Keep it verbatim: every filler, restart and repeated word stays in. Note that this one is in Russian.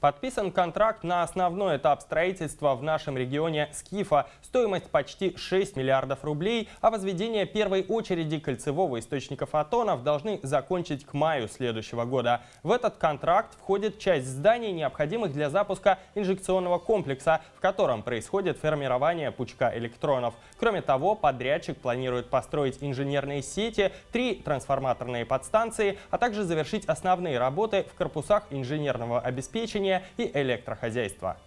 Подписан контракт на основной этап строительства в нашем регионе СКИФа. Стоимость почти шесть миллиардов рублей, а возведение первой очереди кольцевого источника фотонов должны закончить к маю следующего года. В этот контракт входит часть зданий, необходимых для запуска инжекционного комплекса, в котором происходит формирование пучка электронов. Кроме того, подрядчик планирует построить инженерные сети, три трансформаторные подстанции, а также завершить основные работы в корпусах инженерного обеспечения и электрохозяйства.